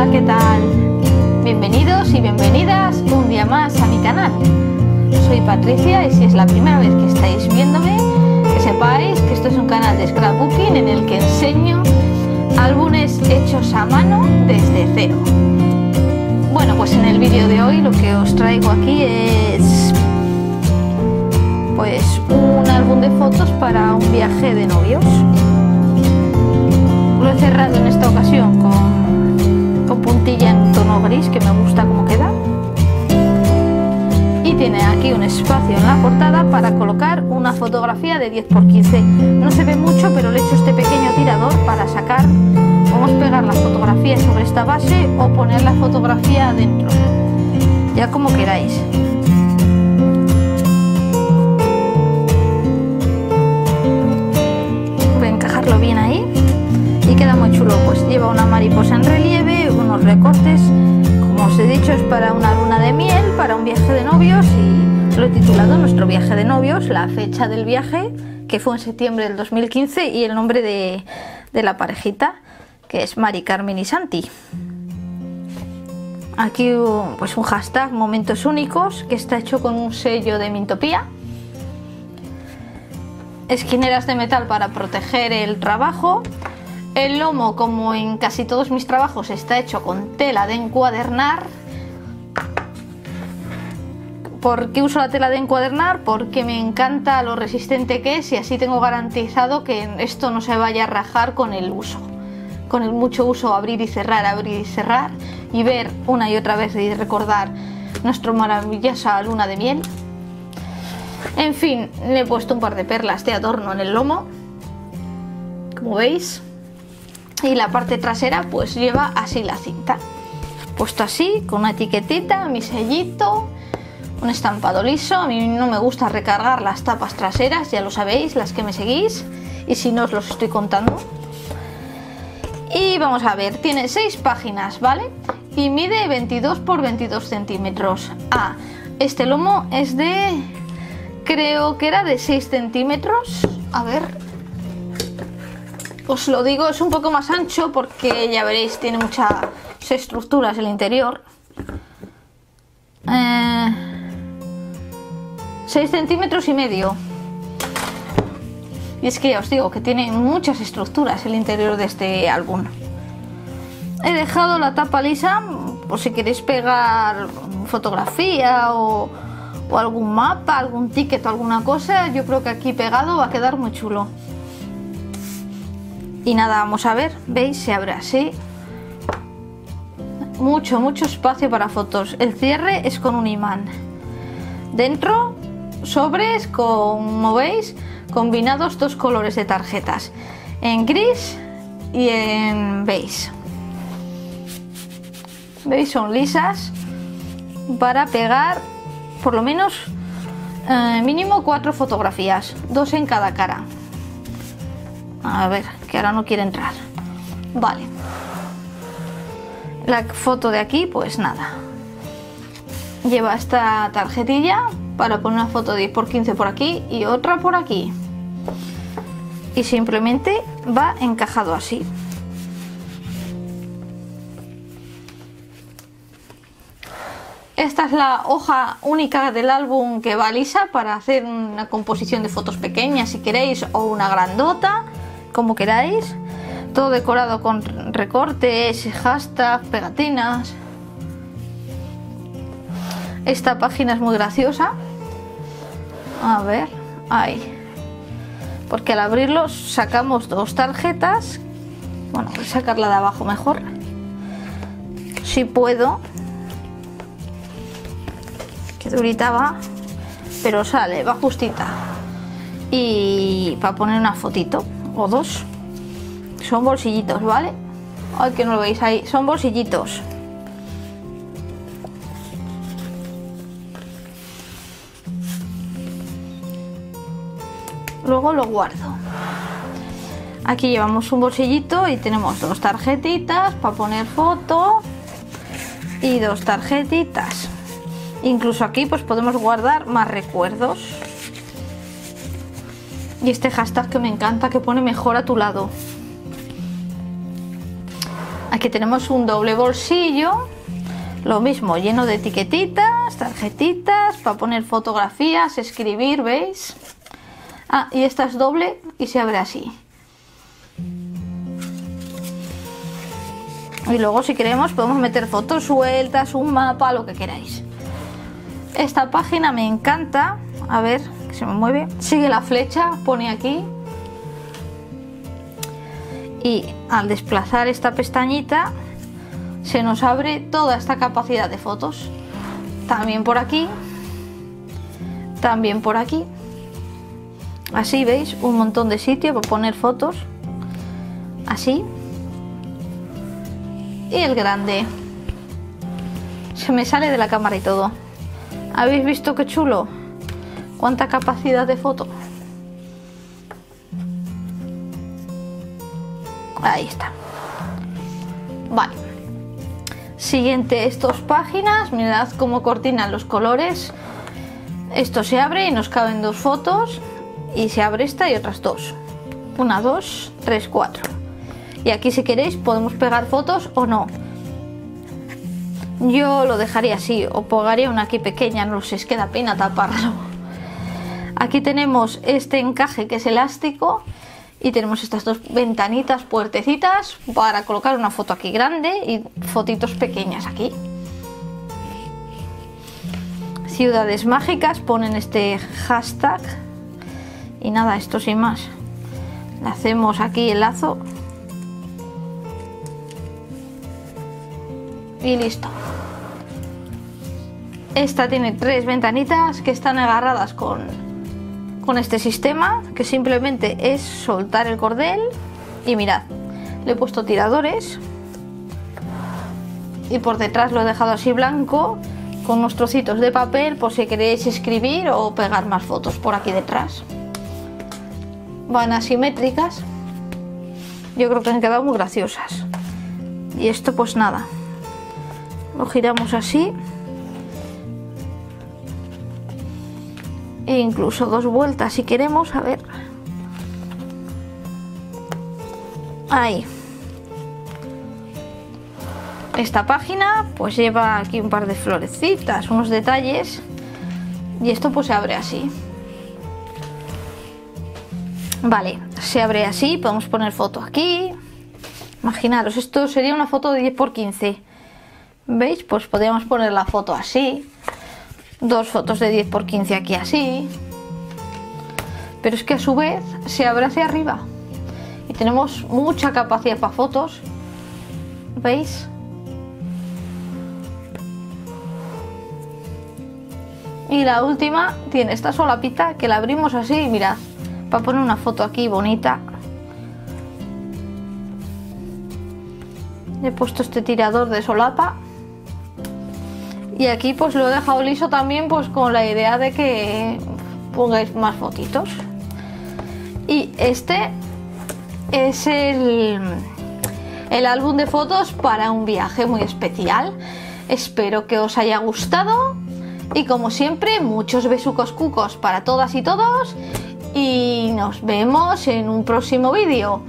Hola, ¿qué tal? Bienvenidos y bienvenidas un día más a mi canal. Soy Patricia y si es la primera vez que estáis viéndome, que sepáis que esto es un canal de scrapbooking en el que enseño álbumes hechos a mano desde cero. Bueno, pues en el vídeo de hoy lo que os traigo aquí es pues un álbum de fotos para un viaje de novios. Lo he cerrado en esta ocasión con puntilla en tono gris, que me gusta como queda, y tiene aquí un espacio en la portada para colocar una fotografía de 10×15. No se ve mucho, pero le he hecho este pequeño tirador para sacar, podemos pegar la fotografía sobre esta base o poner la fotografía adentro, ya como queráis. Voy a encajarlo bien ahí y queda muy chulo. Pues lleva una mariposa en relieve, unos recortes, como os he dicho, es para una luna de miel, para un viaje de novios, y lo he titulado Nuestro viaje de novios, la fecha del viaje, que fue en septiembre del 2015, y el nombre de la parejita, que es Mari Carmen y Santi. Aquí pues un hashtag momentos únicos, que está hecho con un sello de Mintopía. Esquineras de metal para proteger el trabajo. El lomo, como en casi todos mis trabajos, está hecho con tela de encuadernar. ¿Por qué uso la tela de encuadernar? Porque me encanta lo resistente que es, y así tengo garantizado que esto no se vaya a rajar con el uso. Con el mucho uso, abrir y cerrar, y ver una y otra vez y recordar nuestra maravillosa luna de miel. En fin, le he puesto un par de perlas de adorno en el lomo, como veis. Y la parte trasera pues lleva así la cinta, puesto así, con una etiquetita, mi sellito, un estampado liso. A mí no me gusta recargar las tapas traseras, ya lo sabéis, las que me seguís, y si no os los estoy contando. Y vamos a ver, tiene 6 páginas, ¿vale? Y mide 22×22 centímetros. Ah, este lomo es de, creo que era de 6 centímetros, a ver. Os lo digo, es un poco más ancho porque ya veréis, tiene muchas estructuras el interior. 6,5 centímetros. Y es que ya os digo que tiene muchas estructuras el interior de este álbum. He dejado la tapa lisa por si queréis pegar fotografía o algún mapa, algún ticket o alguna cosa. Yo creo que aquí pegado va a quedar muy chulo. Y nada, vamos a ver, veis, se abre así, mucho espacio para fotos. El cierre es con un imán. Dentro, sobres, como veis, combinados 2 colores de tarjetas, en gris y en beige. Veis, son lisas, para pegar por lo menos mínimo 4 fotografías, 2 en cada cara. A ver, que ahora no quiere entrar. Vale. La foto de aquí, pues nada. Lleva esta tarjetilla para poner una foto de 10×15 por aquí y otra por aquí. Y simplemente va encajado así. Esta es la hoja única del álbum que va lisa para hacer una composición de fotos pequeñas si queréis, o una grandota, como queráis. Todo decorado con recortes, hashtag, pegatinas. Esta página es muy graciosa. A ver, ahí. Porque al abrirlo sacamos 2 tarjetas. Bueno, voy a sacarla de abajo mejor, si puedo. Que durita va, pero sale, va justita. Y para poner una fotito o 2, son bolsillitos, ¿vale? Ay, que no lo veis ahí, son bolsillitos. Luego lo guardo. Aquí llevamos un bolsillito y tenemos 2 tarjetitas para poner foto y 2 tarjetitas. Incluso aquí pues podemos guardar más recuerdos. Y este hashtag que me encanta, que pone mejor a tu lado. Aquí tenemos un doble bolsillo, lo mismo, lleno de etiquetitas, tarjetitas, para poner fotografías, escribir, ¿veis? Ah, y esta es doble y se abre así. Y luego, si queremos, podemos meter fotos sueltas, un mapa, lo que queráis. Esta página me encanta. A ver, que se me mueve. Sigue la flecha, pone aquí. Y al desplazar esta pestañita se nos abre toda esta capacidad de fotos. También por aquí. También por aquí. Así veis, un montón de sitio para poner fotos. Así. Y el grande. Se me sale de la cámara y todo. ¿Habéis visto qué chulo? ¿Cuánta capacidad de foto? Ahí está. Vale. Siguiente, estas páginas. Mirad cómo coordinan los colores. Esto se abre y nos caben dos fotos. Y se abre esta y otras dos. 1, 2, 3, 4. Y aquí, si queréis, podemos pegar fotos o no. Yo lo dejaría así, o pegaría una aquí pequeña, no sé, es que da pena taparlo. Aquí tenemos este encaje que es elástico. Y tenemos estas dos ventanitas, puertecitas, para colocar una foto aquí grande y fotitos pequeñas aquí. Ciudades mágicas, ponen este hashtag. Y nada, esto sin más. Le hacemos aquí el lazo. Y listo. Esta tiene tres ventanitas que están agarradas con este sistema, que simplemente es soltar el cordel. Y mirad, le he puesto tiradores y por detrás lo he dejado así blanco con unos trocitos de papel por si queréis escribir o pegar más fotos por aquí detrás. Van asimétricas, yo creo que han quedado muy graciosas. Y esto, pues nada, lo giramos así. E incluso dos vueltas si queremos, a ver. Ahí. Esta página pues lleva aquí un par de florecitas, unos detalles. Y esto pues se abre así. Vale, se abre así, podemos poner foto aquí. Imaginaros, esto sería una foto de 10×15. ¿Veis? Pues podríamos poner la foto así. Dos fotos de 10×15 aquí así. Pero es que a su vez se abre hacia arriba. Y tenemos mucha capacidad para fotos. ¿Veis? Y la última tiene esta solapita que la abrimos así y mirad. Para poner una foto aquí bonita. He puesto este tirador de solapa. Y aquí pues lo he dejado liso también, pues con la idea de que pongáis más fotitos. Y este es el álbum de fotos para un viaje muy especial. Espero que os haya gustado. Y como siempre, muchos besucos cucos para todas y todos. Y nos vemos en un próximo vídeo.